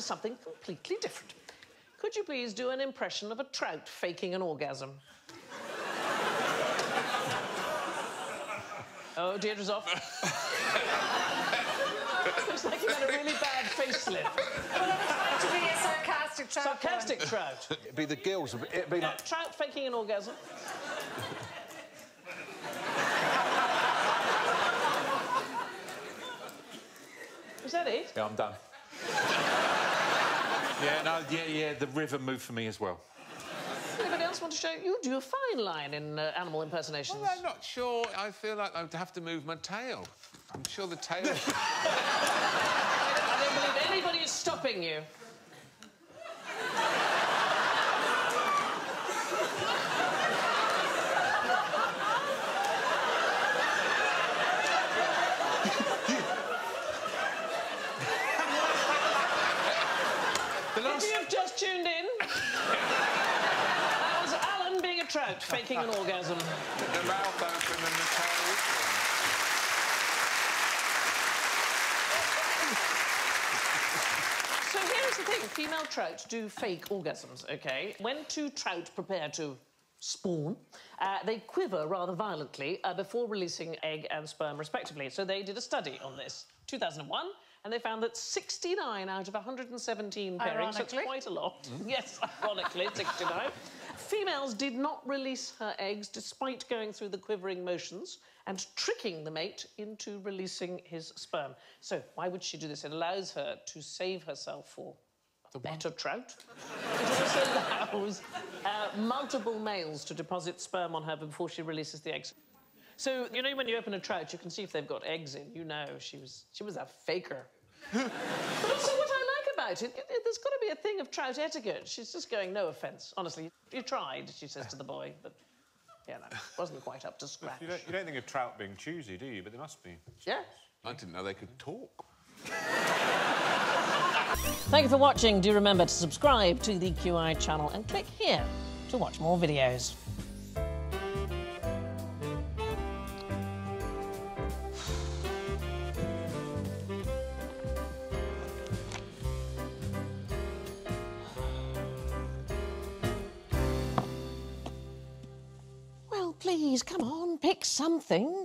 for something completely different. Could you please do an impression of a trout faking an orgasm? Oh, Deirdre's off. Looks like you had a really bad facelift. Well, I was trying to be a sarcastic trout. Sarcastic trout. It'd be the gills. It'd be like... Trout faking an orgasm. Is that it? Yeah, I'm done. Yeah, the river moved for me as well. Anybody else want to show you? Do a fine line in animal impersonations. Well, I'm not sure. I feel like I'd have to move my tail. I'm sure the tail... I don't believe anybody is stopping you. Trout faking an orgasm. The mouth open and the tail whistling. So here's the thing, female trout do fake orgasms, OK? When two trout prepare to spawn, they quiver rather violently before releasing egg and sperm, respectively. So they did a study on this, 2001, and they found that 69 out of 117 pairings, so it's quite a lot. Mm. Yes, ironically, 69. Females did not release her eggs despite going through the quivering motions and tricking the mate into releasing his sperm. So why would she do this? It allows her to save herself for the better trout. It also allows multiple males to deposit sperm on her before she releases the eggs. So, you know, when you open a trout, you can see if they've got eggs in. You know, she was a faker. But also what I like about it, there's got to be a thing of trout etiquette. She's just going, no offence, honestly. You tried, she says to the boy, but, yeah, no, wasn't quite up to scratch. You don't think of trout being choosy, do you? But they must be. Yeah. I didn't know they could talk. Thank you for watching. Do remember to subscribe to the QI channel and click here to watch more videos. Please, come on, pick something.